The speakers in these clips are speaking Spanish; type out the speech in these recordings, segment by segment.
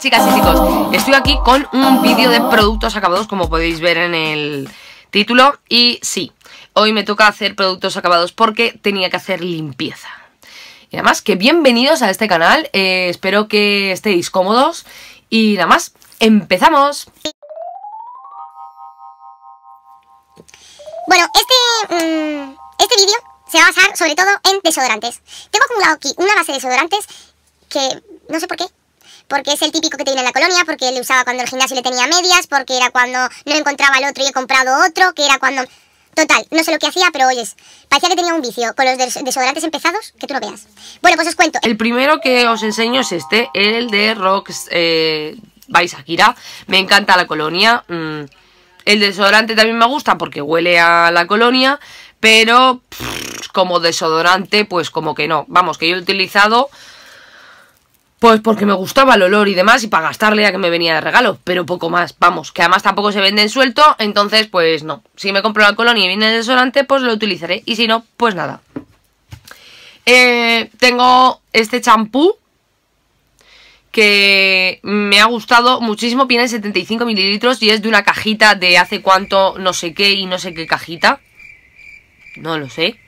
días, chicas y chicos, estoy aquí con un vídeo de productos acabados, como podéis ver en el título. Y sí, hoy me toca hacer productos acabados porque tenía que hacer limpieza. Y nada más, que bienvenidos a este canal, espero que estéis cómodos. Y nada más, ¡empezamos! Bueno, este vídeo se va a basar sobre todo en desodorantes. Tengo acumulado aquí una base de desodorantes que no sé por qué. Porque es el típico que te viene en la colonia, porque le usaba cuando el gimnasio le tenía medias, porque era cuando no encontraba el otro y he comprado otro, que era cuando... Total, no sé lo que hacía, pero oyes, parecía que tenía un vicio con los desodorantes empezados, que tú no veas. Bueno, pues os cuento. El primero que os enseño es este, el de Baisakira. Me encanta la colonia. El desodorante también me gusta porque huele a la colonia, pero como desodorante, pues como que no. Vamos, que yo lo he utilizado... Pues porque me gustaba el olor y demás, y para gastarle ya que me venía de regalo, pero poco más, vamos, que además tampoco se venden suelto, entonces pues no. Si me compro la colonia y viene el desodorante, pues lo utilizaré, y si no, pues nada. Tengo este champú, que me ha gustado muchísimo, viene en 75 mililitros y es de una cajita de hace cuánto, no sé qué y no sé qué cajita. No lo sé.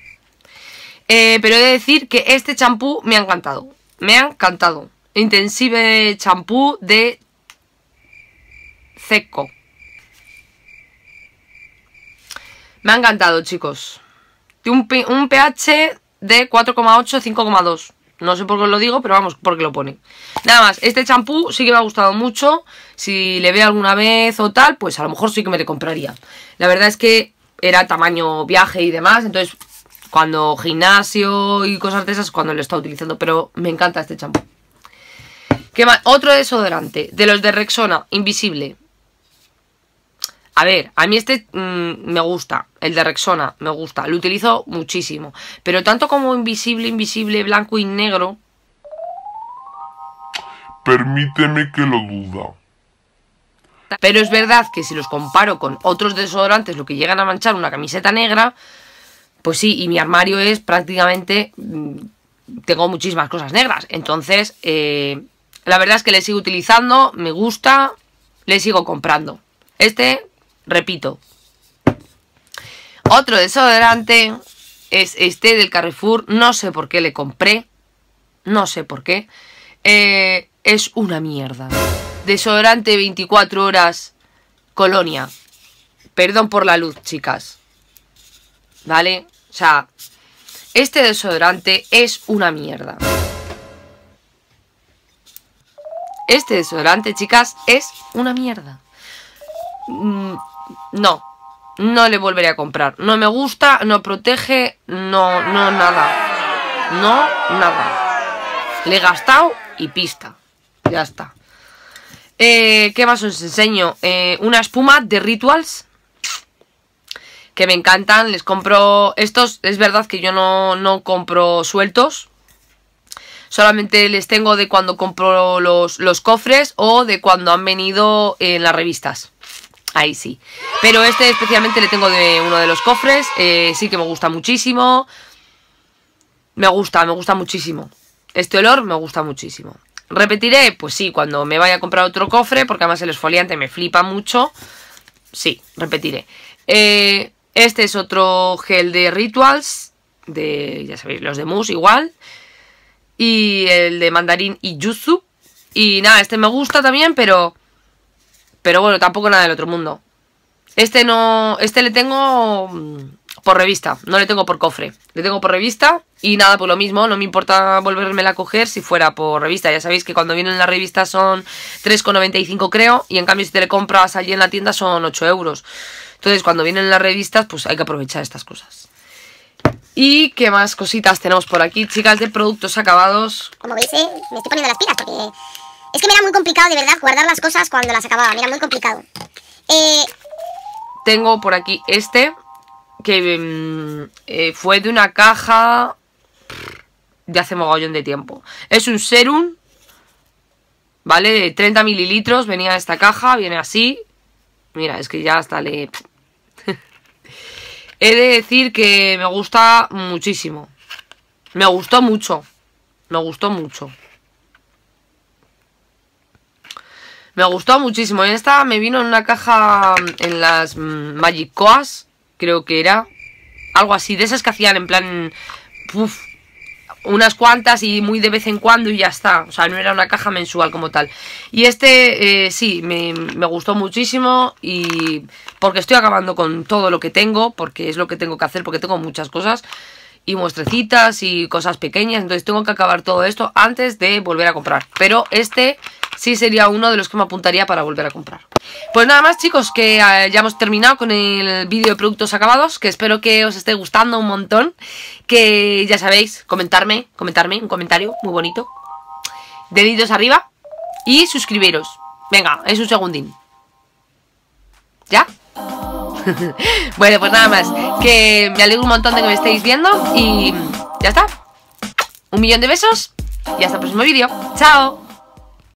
Pero he de decir que este champú me ha encantado, Intensive shampoo de Seco. Me ha encantado, chicos. Tiene un pH de 4,8-5,2. No sé por qué os lo digo, pero vamos, porque lo pone. Nada más, este champú sí que me ha gustado mucho. Si le veo alguna vez o tal, pues a lo mejor sí que me lo compraría. La verdad es que era tamaño viaje y demás, entonces... Cuando gimnasio y cosas de esas, cuando lo está utilizando. Pero me encanta este champú. ¿Qué más? Otro desodorante. De los de Rexona. Invisible. A ver, a mí este me gusta. El de Rexona me gusta. Lo utilizo muchísimo. Pero tanto como invisible, blanco y negro. Permíteme que lo duda. Pero es verdad que si los comparo con otros desodorantes, lo que llegan a manchar una camiseta negra... Pues sí, y mi armario es prácticamente... Tengo muchísimas cosas negras. Entonces, la verdad es que le sigo utilizando, me gusta, le sigo comprando. Este, repito. Otro desodorante es este del Carrefour. No sé por qué le compré. No sé por qué. Es una mierda. Desodorante 24 horas colonia. Perdón por la luz, chicas. ¿Vale? O sea, este desodorante es una mierda. Este desodorante, chicas, es una mierda. No, no le volveré a comprar. No me gusta, no protege, no nada. No, nada. Le he gastado y pista. Ya está. ¿Qué más os enseño? Una espuma de Rituals. Que me encantan, les compro estos, es verdad que yo no compro sueltos, solamente les tengo de cuando compro los cofres o de cuando han venido en las revistas, ahí sí, pero este especialmente le tengo de uno de los cofres, sí que me gusta muchísimo, me gusta muchísimo, este olor me gusta muchísimo. ¿Repetiré? Pues sí, cuando me vaya a comprar otro cofre, porque además el exfoliante me flipa mucho, sí, repetiré. Este es otro gel de Rituals, de, ya sabéis, los de mousse igual. Y el de mandarín y yuzu. Y nada, este me gusta también, pero bueno, tampoco nada del otro mundo. Este no, este le tengo por revista, no le tengo por cofre. Le tengo por revista y nada, por lo mismo, no me importa volvérmela a coger si fuera por revista. Ya sabéis que cuando vienen las revistas son 3,95 creo, y en cambio si te le compras allí en la tienda son 8 euros. Entonces, cuando vienen las revistas, pues hay que aprovechar estas cosas. ¿Y qué más cositas tenemos por aquí, chicas, de productos acabados? Como veis, me estoy poniendo las pilas porque... Es que me era muy complicado, de verdad, guardar las cosas cuando las acababa. Me era muy complicado. Tengo por aquí este, que fue de una caja de hace mogollón de tiempo. Es un serum, ¿vale? De 30 mililitros, venía de esta caja, viene así... Mira, es que ya hasta le... He de decir que me gusta muchísimo. Me gustó mucho. Me gustó muchísimo. Esta me vino en una caja en las Magicoas, creo que era. Algo así, de esas que hacían en plan... Uf, unas cuantas y muy de vez en cuando y ya está. O sea, no era una caja mensual como tal. Y este sí, me gustó muchísimo. Y porque estoy acabando con todo lo que tengo, porque es lo que tengo que hacer, porque tengo muchas cosas y muestrecitas y cosas pequeñas. Entonces tengo que acabar todo esto antes de volver a comprar. Pero este sí sería uno de los que me apuntaría para volver a comprar. Pues nada más, chicos, que ya hemos terminado con el vídeo de productos acabados, que espero que os esté gustando un montón. Que ya sabéis, comentarme un comentario muy bonito, deditos arriba y suscribiros. Venga, es un segundín. ¿Ya? Bueno, pues nada más, que me alegro un montón de que me estéis viendo. Y ya está. Un millón de besos y hasta el próximo vídeo. Chao.